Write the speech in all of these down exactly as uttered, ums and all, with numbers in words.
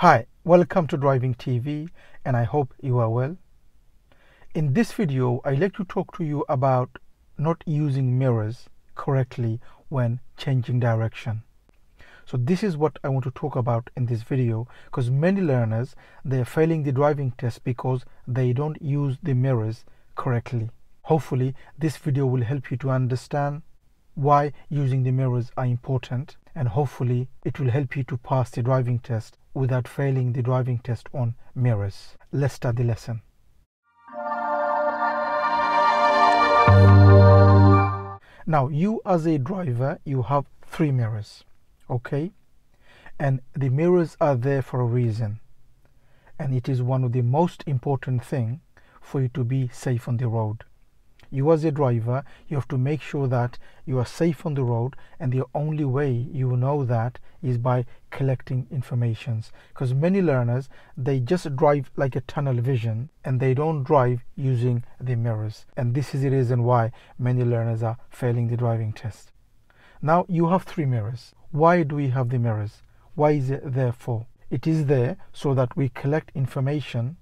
Hi, welcome to Driving T V, and I hope you are well. In this video, I'd like to talk to you about not using mirrors correctly when changing direction. So this is what I want to talk about in this video, because many learners, they're failing the driving test because they don't use the mirrors correctly. Hopefully, this video will help you to understand why using the mirrors are important, and hopefully it will help you to pass the driving test without failing the driving test on mirrors. Let's start the lesson. Now, you as a driver, you have three mirrors, okay? And the mirrors are there for a reason. And it is one of the most important things for you to be safe on the road. You as a driver, you have to make sure that you are safe on the road, and the only way you know that is by collecting informations, because many learners, they just drive like a tunnel vision and they don't drive using the mirrors, and this is the reason why many learners are failing the driving test. Now you have three mirrors. Why do we have the mirrors? Why is it there for? It is there so that we collect information,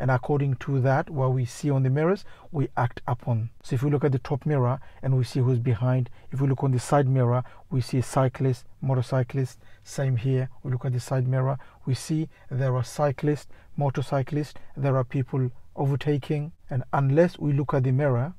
and according to that, what we see on the mirrors, we act upon. So if we look at the top mirror and we see who's behind, if we look on the side mirror, we see a cyclist, motorcyclist, same here. We look at the side mirror, we see there are cyclists, motorcyclists, there are people overtaking. And unless we look at the mirror,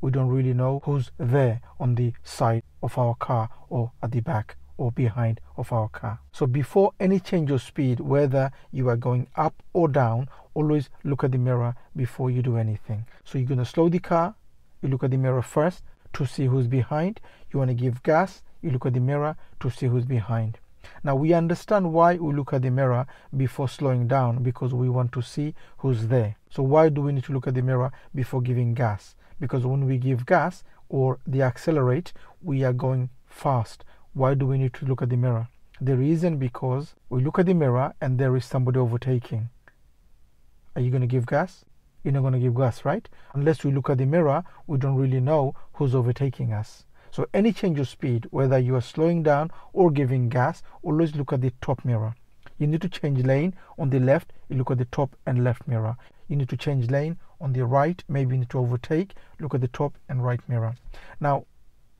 we don't really know who's there on the side of our car or at the back or behind of our car. So before any change of speed, whether you are going up or down, always look at the mirror before you do anything. So you're going to slow the car, you look at the mirror first to see who's behind. You want to give gas, you look at the mirror to see who's behind. Now we understand why we look at the mirror before slowing down, because we want to see who's there. So why do we need to look at the mirror before giving gas? Because when we give gas or the accelerate, we are going fast. Why do we need to look at the mirror? The reason, because we look at the mirror and there is somebody overtaking. Are you going to give gas? You're not going to give gas, right? Unless we look at the mirror, we don't really know who's overtaking us. So any change of speed, whether you are slowing down or giving gas, always look at the top mirror. You need to change lane on the left, you look at the top and left mirror. You need to change lane on the right, maybe you need to overtake, look at the top and right mirror. Now,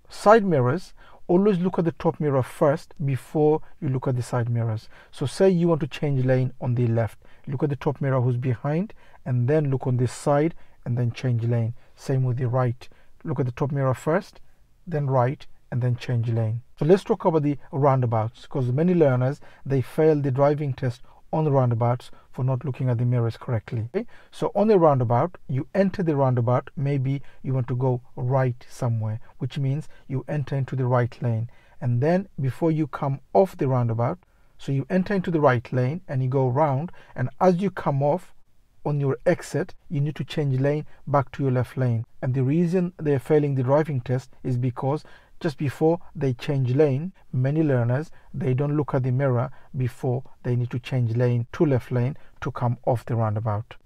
side mirrors, always look at the top mirror first before you look at the side mirrors. So say you want to change lane on the left, look at the top mirror who's behind, and then look on this side and then change lane. Same with the right, look at the top mirror first, then right, and then change lane. So let's talk about the roundabouts, because many learners, they fail the driving test on the roundabouts for not looking at the mirrors correctly. Okay? So on the roundabout, you enter the roundabout, maybe you want to go right somewhere, which means you enter into the right lane. And then before you come off the roundabout, so you enter into the right lane and you go round, and as you come off on your exit, you need to change lane back to your left lane. And the reason they're failing the driving test is because just before they change lane, many learners, they don't look at the mirror before they need to change lane to left lane to come off the roundabout.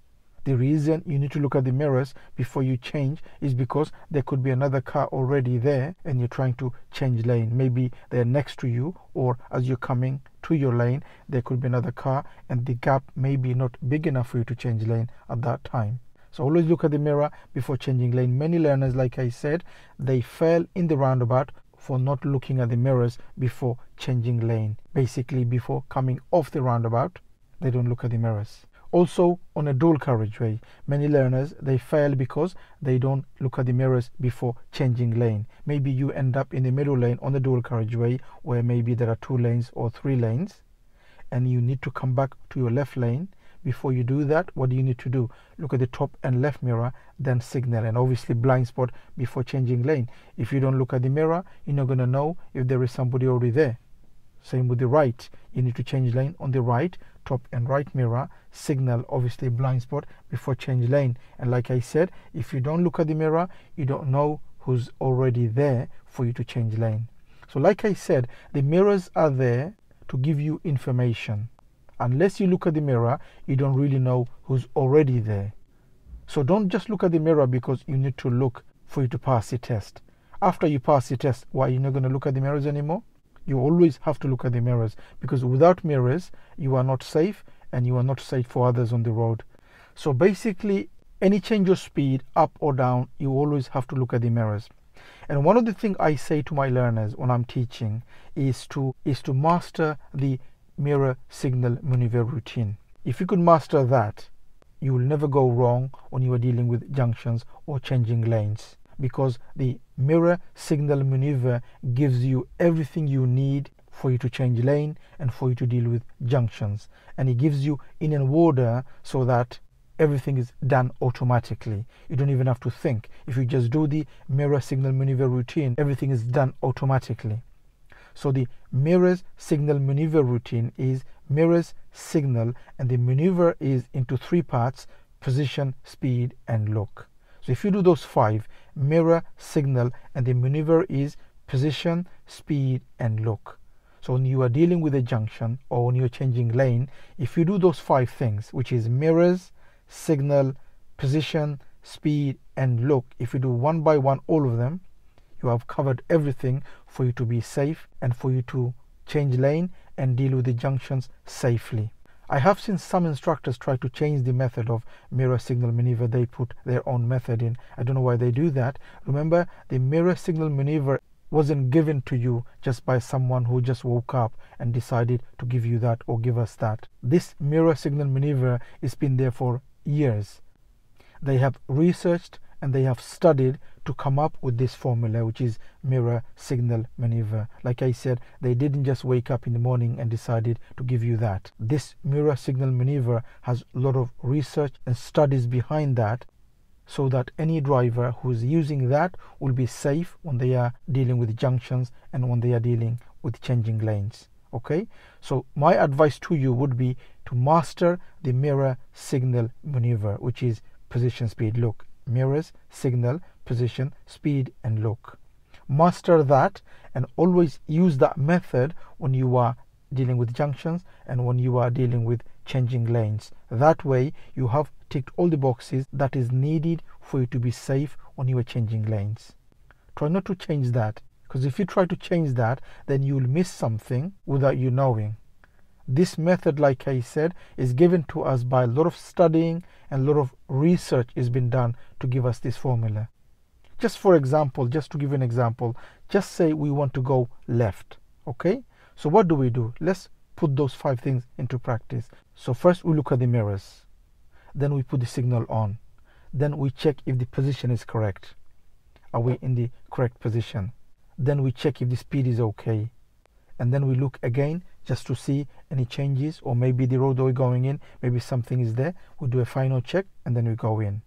The reason you need to look at the mirrors before you change is because there could be another car already there and you're trying to change lane. Maybe they're next to you, or as you're coming to your lane, there could be another car and the gap may be not big enough for you to change lane at that time. So always look at the mirror before changing lane. Many learners, like I said, they fail in the roundabout for not looking at the mirrors before changing lane. Basically, before coming off the roundabout, they don't look at the mirrors. Also, on a dual carriageway, many learners, they fail because they don't look at the mirrors before changing lane. Maybe you end up in the middle lane on the dual carriageway, where maybe there are two lanes or three lanes, and you need to come back to your left lane. Before you do that, what do you need to do? Look at the top and left mirror, then signal, and obviously blind spot before changing lane. If you don't look at the mirror, you're not going to know if there is somebody already there. Same with the right. You need to change lane on the right, top and right mirror, signal, obviously blind spot before change lane. And like I said, if you don't look at the mirror, you don't know who's already there for you to change lane. So like I said, the mirrors are there to give you information. Unless you look at the mirror, you don't really know who's already there. So don't just look at the mirror because you need to look for you to pass the test. After you pass the test, why are you not going to look at the mirrors anymore? you always have to look at the mirrors, because without mirrors you are not safe and you are not safe for others on the road. So basically, any change of speed up or down, you always have to look at the mirrors. And one of the things I say to my learners when I'm teaching is to is to master the mirror signal maneuver routine. If you could master that, you will never go wrong when you are dealing with junctions or changing lanes, because the mirror signal maneuver gives you everything you need for you to change lane and for you to deal with junctions, and it gives you in an order so that everything is done automatically. You don't even have to think. If you just do the mirror signal maneuver routine, everything is done automatically. So the mirrors signal maneuver routine is mirrors signal, and the maneuver is into three parts: position, speed and look. So if you do those five, mirror signal, and the maneuver is position, speed and look. So when you are dealing with a junction or when you're changing lane, if you do those five things, which is mirrors, signal, position, speed and look, if you do one by one all of them, you have covered everything for you to be safe and for you to change lane and deal with the junctions safely. I have seen some instructors try to change the method of mirror signal maneuver. They put their own method in. I don't know why they do that. Remember, the mirror signal maneuver wasn't given to you just by someone who just woke up and decided to give you that or give us that. This mirror signal maneuver has been there for years. They have researched and they have studied to come up with this formula, which is mirror signal maneuver. Like I said, they didn't just wake up in the morning and decided to give you that. This mirror signal maneuver has a lot of research and studies behind that, so that any driver who's using that will be safe when they are dealing with junctions and when they are dealing with changing lanes. Okay, so my advice to you would be to master the mirror signal maneuver, which is position, speed, look. Mirrors, signal, position, speed and look. Master that and always use that method when you are dealing with junctions and when you are dealing with changing lanes. That way you have ticked all the boxes that is needed for you to be safe when you are changing lanes. Try not to change that, because if you try to change that, then you will miss something without you knowing. This method, like I said, is given to us by a lot of studying, and a lot of research has been done to give us this formula. Just for example, just to give an example, just say we want to go left. Okay, so what do we do? Let's put those five things into practice. So first we look at the mirrors, then we put the signal on, then we check if the position is correct. Are we in the correct position? Then we check if the speed is okay, and then we look again just to see any changes, or maybe the road we're going in, maybe something is there. We do a final check and then we go in.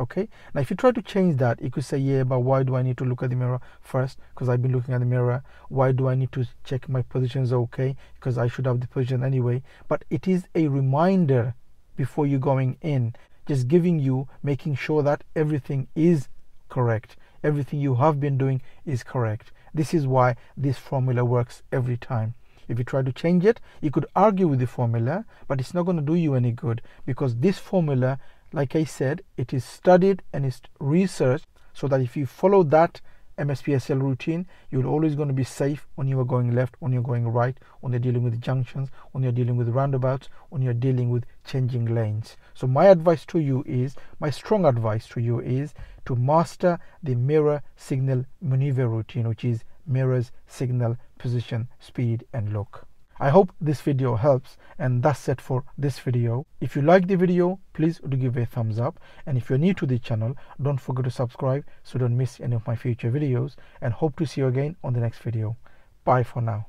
Okay, now if you try to change that, you could say, yeah, but why do I need to look at the mirror first? Because I've been looking at the mirror. Why do I need to check my position is okay? Because I should have the position anyway. But it is a reminder before you going in, just giving you, making sure that everything is correct, everything you have been doing is correct. This is why this formula works every time. If you try to change it, you could argue with the formula, but it's not going to do you any good, because this formula, like I said, it is studied and it's researched, so that if you follow that M S P S L routine, you're always going to be safe when you are going left, when you're going right, when you're dealing with junctions, when you're dealing with roundabouts, when you're dealing with changing lanes. So my advice to you is, my strong advice to you is to master the mirror signal maneuver routine, which is mirrors, signal, position, speed and look. I hope this video helps, and that's it for this video. If you like the video, please do give a thumbs up, and if you're new to the channel, don't forget to subscribe so don't miss any of my future videos, and hope to see you again on the next video. Bye for now.